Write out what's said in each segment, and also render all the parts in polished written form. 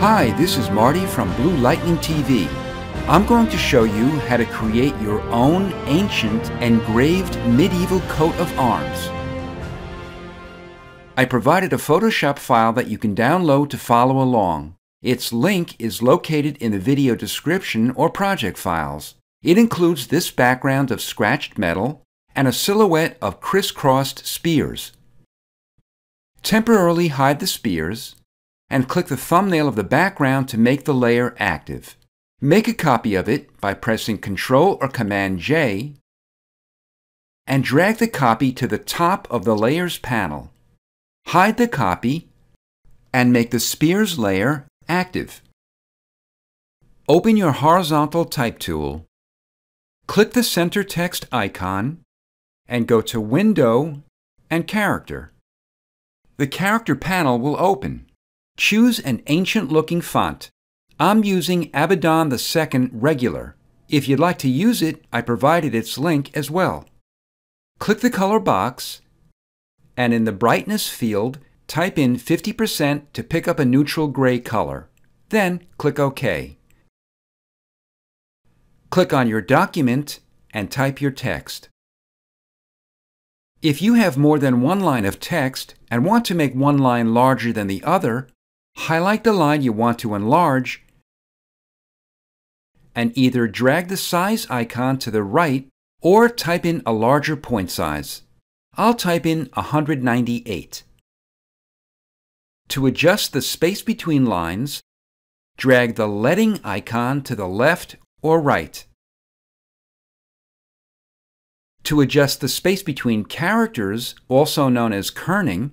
Hi, this is Marty from Blue Lightning TV. I'm going to show you how to create your own ancient engraved medieval coat of arms. I provided a Photoshop file that you can download to follow along. Its link is located in the video description or project files. It includes this background of scratched metal and a silhouette of crisscrossed spears. Temporarily hide the spears and click the thumbnail of the background to make the layer active. Make a copy of it by pressing Ctrl or Command J and drag the copy to the top of the Layers panel. Hide the copy and make the Spears layer active. Open your Horizontal Type tool. Click the center text icon and go to Window and Character. The Character panel will open. Choose an ancient-looking font. I'm using Abaddon II Regular. If you'd like to use it, I provided its link as well. Click the color box and in the brightness field, type in 50% to pick up a neutral gray color. Then click OK. Click on your document and type your text. If you have more than one line of text and want to make one line larger than the other, highlight the line you want to enlarge and either drag the size icon to the right or type in a larger point size. I'll type in 198. To adjust the space between lines, drag the leading icon to the left or right. To adjust the space between characters, also known as kerning,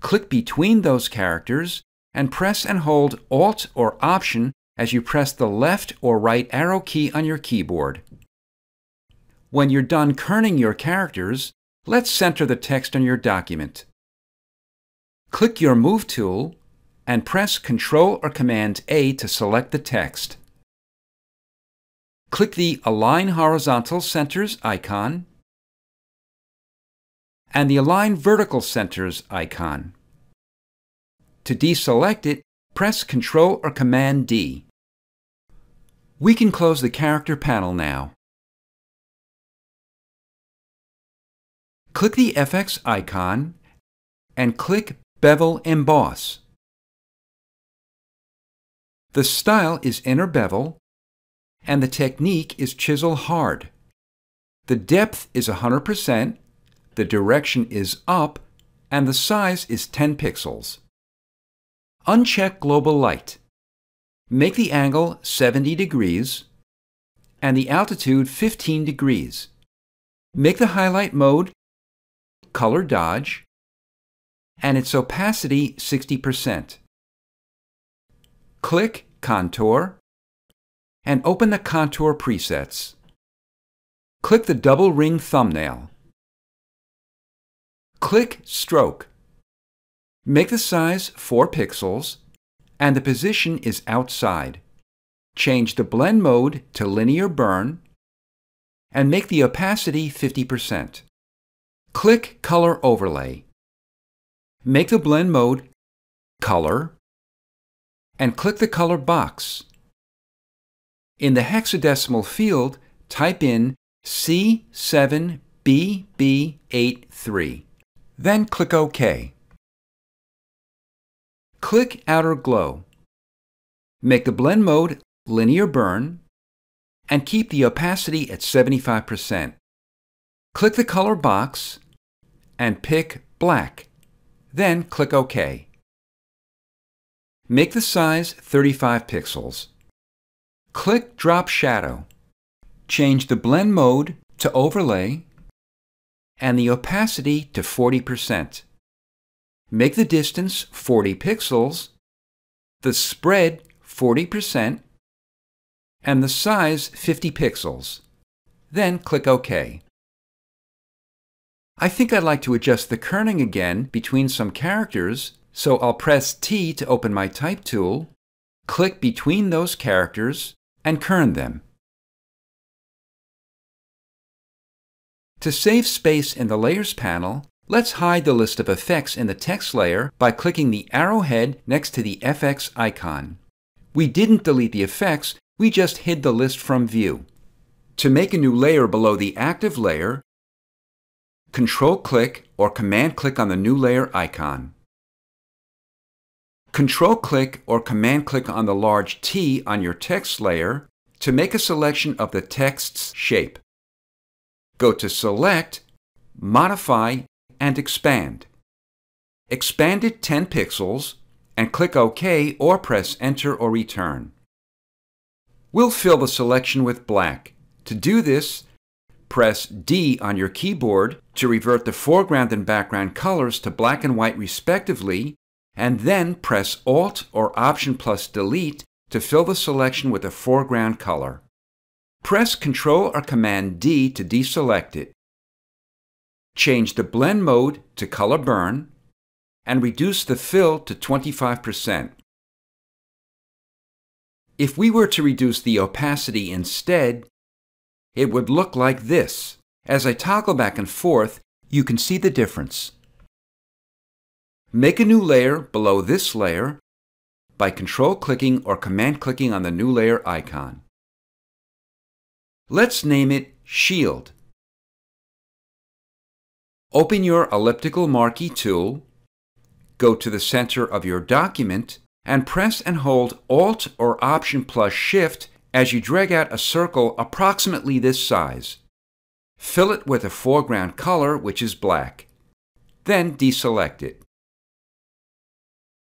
click between those characters and press and hold Alt or Option as you press the left or right arrow key on your keyboard. When you're done kerning your characters, let's center the text on your document. Click your Move tool and press Ctrl or Command A to select the text. Click the Align Horizontal Centers icon and the Align Vertical Centers icon. To deselect it, press Ctrl or Command D. We can close the Character panel now. Click the FX icon and click Bevel Emboss. The style is Inner Bevel and the technique is Chisel Hard. The depth is 100%, the direction is up, and the size is 10 pixels. Uncheck Global Light. Make the angle 70 degrees and the altitude 15 degrees. Make the highlight mode Color Dodge and its opacity 60%. Click Contour and open the Contour presets. Click the Double Ring thumbnail. Click Stroke. Make the size 4 pixels and the position is outside. Change the blend mode to Linear Burn and make the opacity 50%. Click Color Overlay. Make the blend mode Color and click the color box. In the hexadecimal field, type in C7BB83. Then click OK. Click Outer Glow. Make the blend mode Linear Burn and keep the opacity at 75%. Click the color box and pick Black. Then click OK. Make the size 35 pixels. Click Drop Shadow. Change the blend mode to Overlay and the opacity to 40%. Make the distance 40 pixels, the spread 40%, and the size 50 pixels. Then click OK. I think I'd like to adjust the kerning again between some characters, so I'll press T to open my Type tool, click between those characters, and kern them. To save space in the Layers panel, Let's hide the list of effects in the text layer by clicking the arrowhead next to the FX icon. We didn't delete the effects, we just hid the list from view. To make a new layer below the active layer, Control-click or Command-click on the new layer icon. Control-click or Command-click on the large T on your text layer to make a selection of the text's shape. Go to Select, Modify, and Expand. Expand it 10 pixels and click OK or press Enter or Return. We'll fill the selection with black. To do this, press D on your keyboard to revert the foreground and background colors to black and white respectively, and then press Alt or Option plus Delete to fill the selection with a foreground color. Press Ctrl or Command D to deselect it. Change the blend mode to Color Burn and reduce the fill to 25%. If we were to reduce the opacity instead, it would look like this. As I toggle back and forth, you can see the difference. Make a new layer below this layer by Control-clicking or Command-clicking on the new layer icon. Let's name it Shield. Open your Elliptical Marquee Tool, go to the center of your document, and press and hold Alt or Option plus Shift as you drag out a circle approximately this size. Fill it with a foreground color, which is black. Then deselect it.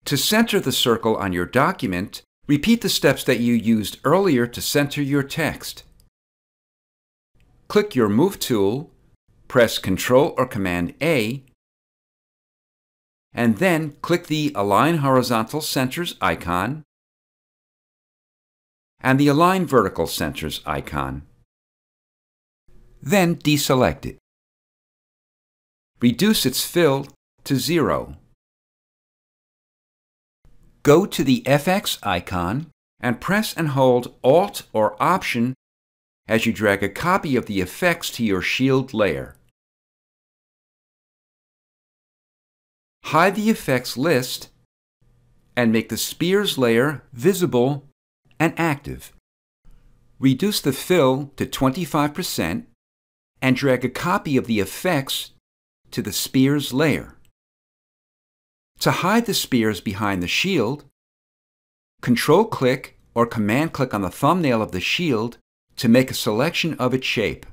To center the circle on your document, repeat the steps that you used earlier to center your text. Click your Move tool, press Ctrl or Command A, and then click the Align Horizontal Centers icon and the Align Vertical Centers icon. Then deselect it. Reduce its fill to 0. Go to the FX icon and press and hold Alt or Option as you drag a copy of the effects to your shield layer. Hide the effects list and make the Spheres layer visible and active. Reduce the fill to 25% and drag a copy of the effects to the Spheres layer. To hide the spheres behind the shield, Control-click or Command-click on the thumbnail of the shield to make a selection of its shape.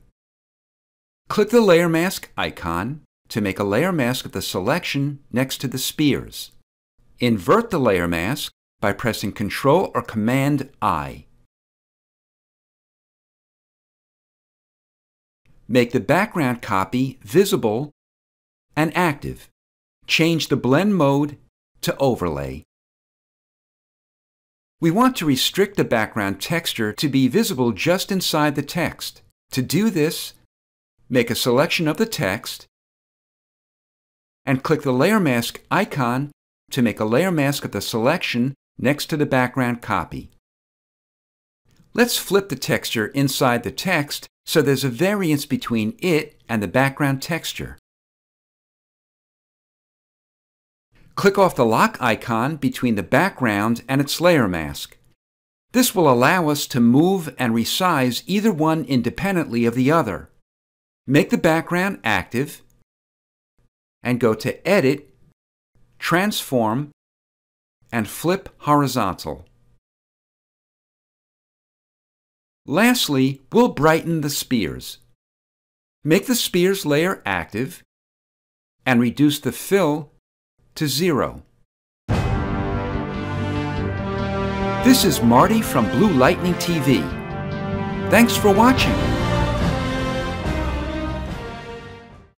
Click the Layer Mask icon to make a layer mask of the selection next to the spheres. Invert the layer mask by pressing Ctrl or Command I. Make the background copy visible and active. Change the blend mode to Overlay. We want to restrict the background texture to be visible just inside the text. To do this, make a selection of the text and click the Layer Mask icon to make a layer mask of the selection next to the background copy. Let's flip the texture inside the text so there's a variance between it and the background texture. Click off the lock icon between the background and its layer mask. This will allow us to move and resize either one independently of the other. Make the background active and go to Edit, Transform, and Flip Horizontal. Lastly, we'll brighten the spheres. Make the spheres layer active and reduce the fill to 0. This is Marty from Blue Lightning TV. Thanks for watching.